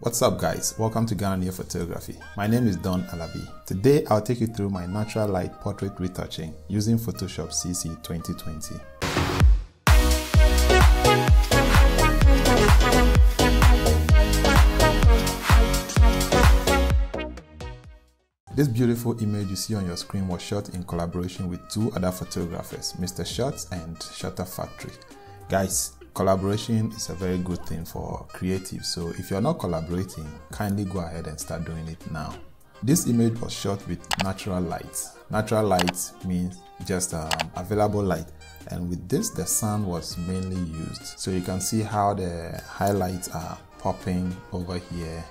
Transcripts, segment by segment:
What's up guys, welcome to Ghananie Photography. My name is Don Alavi. Today I'll take you through my natural light portrait retouching using Photoshop CC 2020. This beautiful image you see on your screen was shot in collaboration with two other photographers, Mr. Shots and Shutter Factory. Guys, collaboration is a very good thing for creatives, so if you're not collaborating, kindly go ahead and start doing it now. This image was shot with natural light. Natural light means just available light, and with this the sun was mainly used. So you can see how the highlights are popping over here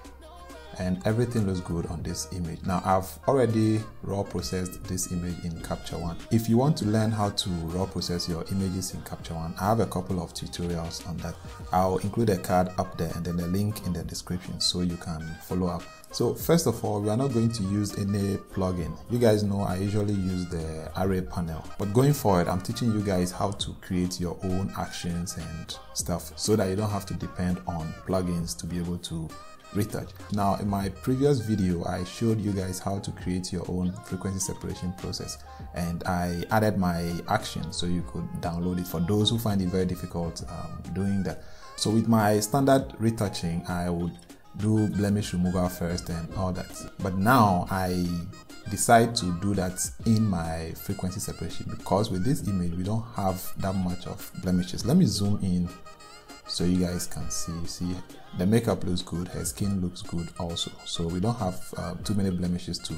and everything looks good on this image. Now I've already raw processed this image in Capture One. If you want to learn how to raw process your images in Capture One, I have a couple of tutorials on that. I'll include a card up there and then a link in the description so you can follow up. So first of all, we are not going to use any plugin. You guys know I usually use the array panel, but going forward I'm teaching you guys how to create your own actions and stuff so that you don't have to depend on plugins to be able to retouch. Now in my previous video I showed you guys how to create your own frequency separation process, and I added my action so you could download it for those who find it very difficult doing that. So with my standard retouching I would do blemish removal first and all that, but now I decide to do that in my frequency separation because with this image we don't have that much of blemishes. Let me zoom in so you guys can see the makeup looks good, her skin looks good also, so we don't have too many blemishes to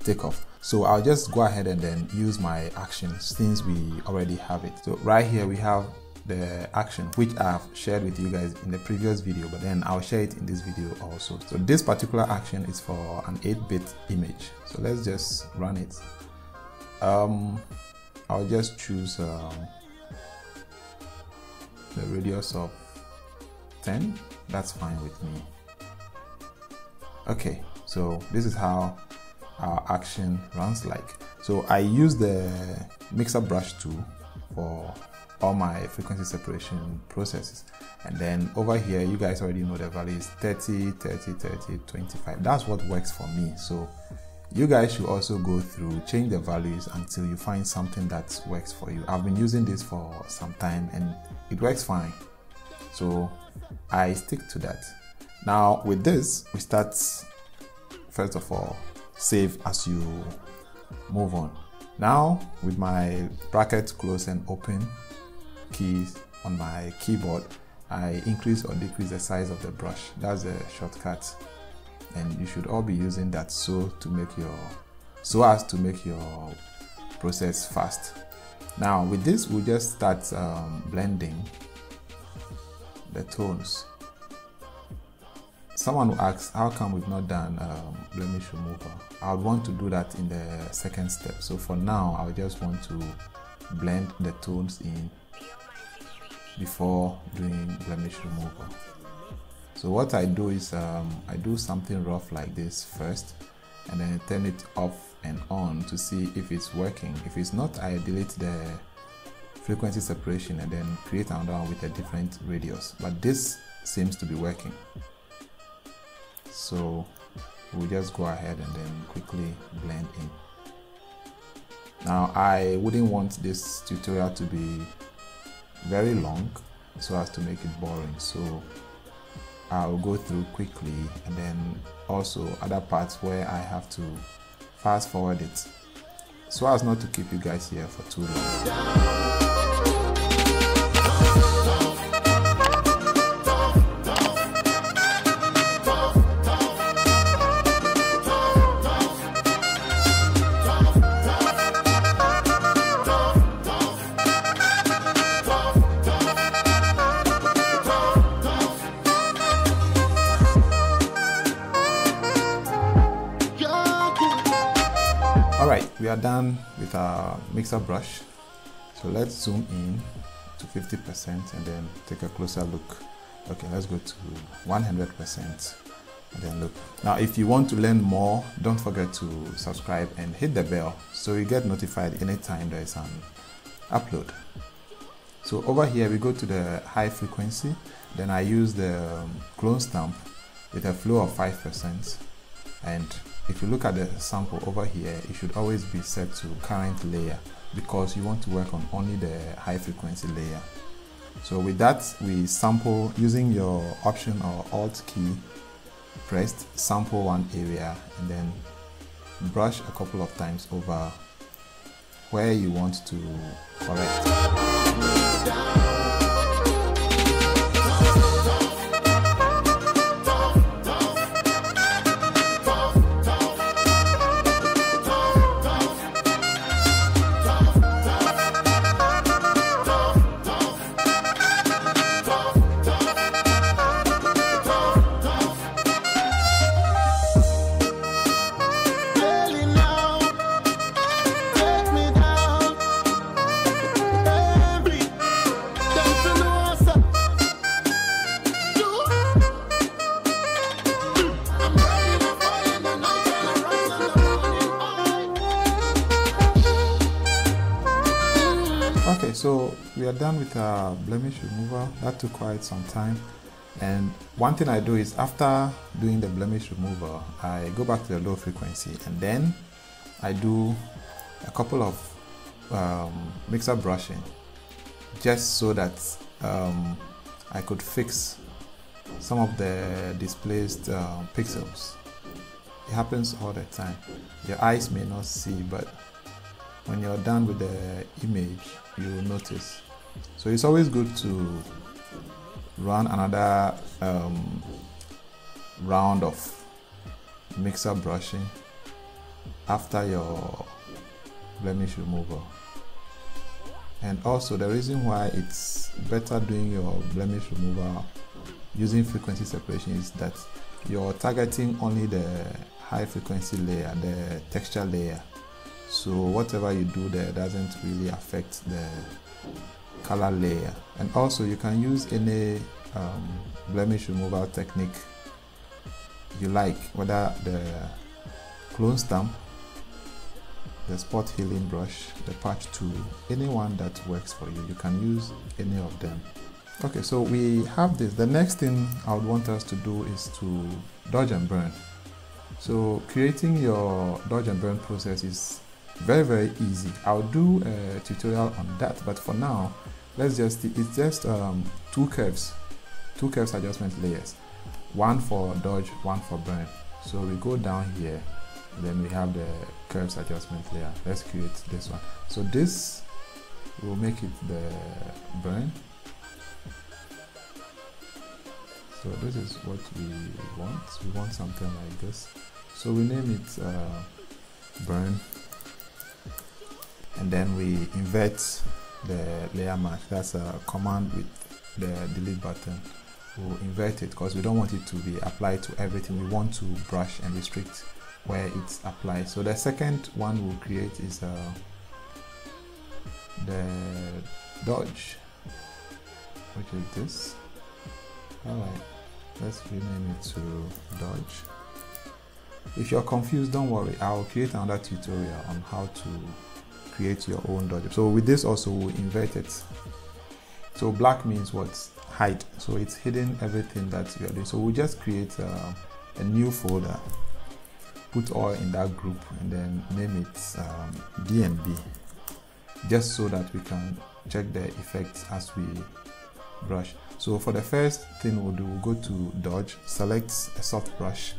take off. So I'll just go ahead and then use my action since we already have it. So right here we have the action which I've shared with you guys in the previous video, but then I'll share it in this video also. So this particular action is for an 8-bit image, so let's just run it. I'll just choose the radius of 10, that's fine with me. Okay, so this is how our action runs like. So I use the mixer brush tool for all my frequency separation processes, and then over here you guys already know the value is 30 30 30 25. That's what works for me, so you guys should also go through, change the values until you find something that works for you. I've been using this for some time and it works fine, so I stick to that. Now with this we start, first of all save as you move on. Now with my bracket close and open keys on my keyboard, I increase or decrease the size of the brush. That's a shortcut and you should all be using that so as to make your process fast. Now with this we'll just start blending the tones. Someone will ask how come we've not done blemish removal. I would want to do that in the second step, so for now I just want to blend the tones in before doing blemish removal. So what I do is I do something rough like this first and then turn it off and on to see if it's working. If it's not, I delete the frequency separation and then create another one with a different radius, but this seems to be working. So we'll just go ahead and then quickly blend in. Now I wouldn't want this tutorial to be very long so as to make it boring, so I'll go through quickly and then also other parts where I have to fast forward it so as not to keep you guys here for too long. Alright, we are done with our mixer brush, so let's zoom in to 50% and then take a closer look. Okay, let's go to 100% and then look. Now if you want to learn more, don't forget to subscribe and hit the bell so you get notified anytime there is an upload. So over here we go to the high frequency, then I use the clone stamp with a flow of 5%. And if you look at the sample over here, it should always be set to current layer because you want to work on only the high frequency layer. So with that, we sample using your option or alt key, pressed sample one area and then brush a couple of times over where you want to correct. Okay, so we are done with our blemish removal. That took quite some time. And one thing I do is after doing the blemish removal, I go back to the low frequency and then I do a couple of mixer brushing just so that I could fix some of the displaced pixels. It happens all the time. Your eyes may not see, but when you're done with the image, you will notice. So it's always good to run another round of mixer brushing after your blemish removal. And also the reason why it's better doing your blemish removal using frequency separation is that you're targeting only the high frequency layer, the texture layer. So whatever you do there doesn't really affect the color layer. And also you can use any blemish removal technique you like, whether the clone stamp, the spot healing brush, the patch tool, any one that works for you. You can use any of them. Okay, so we have this. The next thing I would want us to do is to dodge and burn. So creating your dodge and burn process is very, very easy. I'll do a tutorial on that, but for now, let's just see. It's just two curves adjustment layers, one for dodge, one for burn. So we go down here, then we have the curves adjustment layer. Let's create this one. So this will make it the burn. So this is what we want. We want something like this. So we name it burn. And then we invert the layer mask. That's a command with the delete button. We'll invert it because we don't want it to be applied to everything. We want to brush and restrict where it's applied. So the second one we'll create is the dodge, which is this. Alright, let's rename it to dodge. If you're confused, don't worry. I'll create another tutorial on how to create your own dodge. So with this also, we'll invert it. So black means what? Hide. So it's hidden everything that you're doing. So we'll just create a new folder, put all in that group, and then name it DNB, just so that we can check the effects as we brush. So for the first thing we'll do, we'll go to dodge, select a soft brush.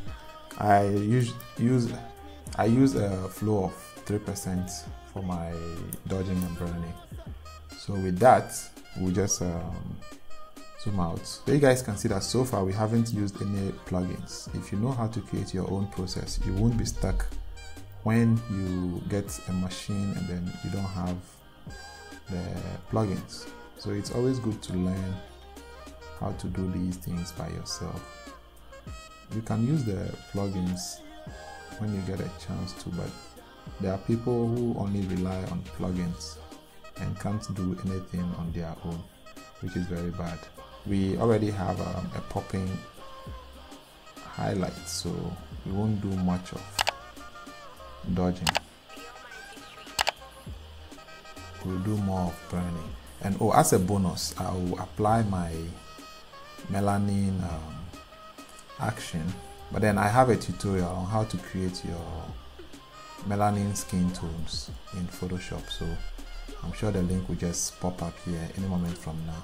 I use a flow of 3% for my dodging and burning. So with that, we'll just zoom out. So you guys can see that so far we haven't used any plugins. If you know how to create your own process, you won't be stuck when you get a machine and then you don't have the plugins. So it's always good to learn how to do these things by yourself. You can use the plugins when you get a chance to, but there are people who only rely on plugins and can't do anything on their own, which is very bad. We already have a popping highlight, so we won't do much of dodging. We'll do more of burning. And oh, as a bonus, I will apply my melanin action. But then I have a tutorial on how to create your melanin skin tones in Photoshop, so I'm sure the link will just pop up here any moment from now.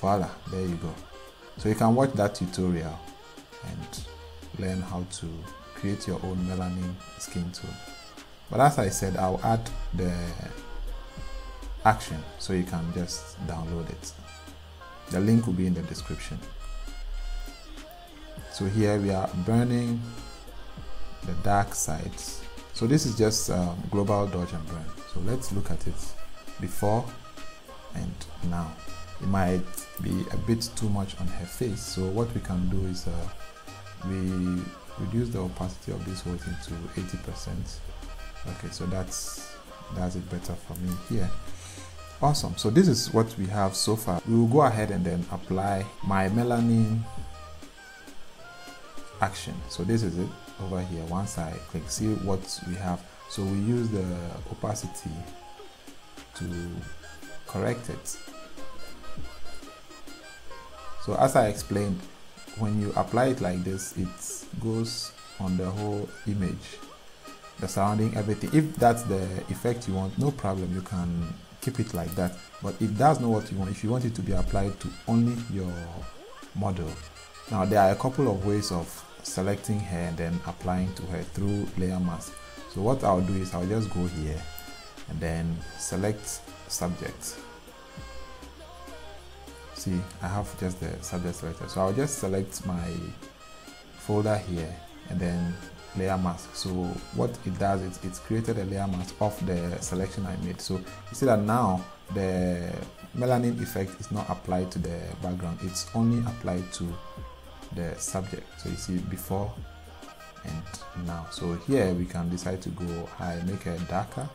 Voila, there you go. So you can watch that tutorial and learn how to create your own melanin skin tone. But as I said, I'll add the action so you can just download it. The link will be in the description. So here we are burning the dark sides. So this is just global dodge and burn. So let's look at it before and now. It might be a bit too much on her face, so what we can do is we reduce the opacity of this whole thing to 80%. Okay, so that's does it better for me here. Awesome. So this is what we have so far. We will go ahead and then apply my melanin action. So this is it over here. Once I click, see what we have. So we use the opacity to correct it. So as I explained, when you apply it like this, it goes on the whole image, the surrounding, everything. If that's the effect you want, no problem, you can keep it like that. But if that's not what you want, if you want it to be applied to only your model, now there are a couple of ways of selecting her and then applying to her through layer mask. So what I'll do is I'll just go here and then select subject. See, I have just the subject selector, so I'll just select my folder here and then layer mask. So what it does is it's created a layer mask of the selection I made. So you see that now the melanin effect is not applied to the background, it's only applied to the subject. So you see before and now. So here we can decide to go high, make it darker.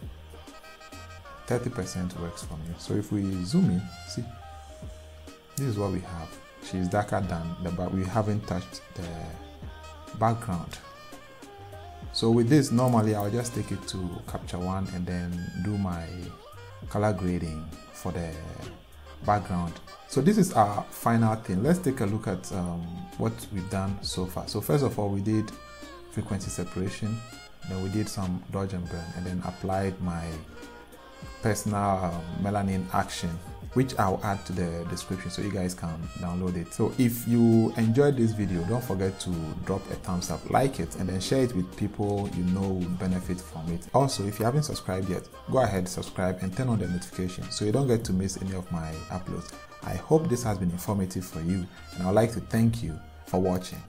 30% works for me. So if we zoom in, see, this is what we have. She's darker than the back, we haven't touched the background. So with this, normally I'll just take it to Capture One and then do my color grading for the background. So this is our final thing. Let's take a look at what we've done so far. So first of all, we did frequency separation, then we did some dodge and burn, and then applied my personal melanin action, which I'll add to the description so you guys can download it. So if you enjoyed this video, don't forget to drop a thumbs up, like it, and then share it with people you know would benefit from it. Also, if you haven't subscribed yet, go ahead, subscribe and turn on the notification so you don't get to miss any of my uploads. I hope this has been informative for you, and I'd like to thank you for watching.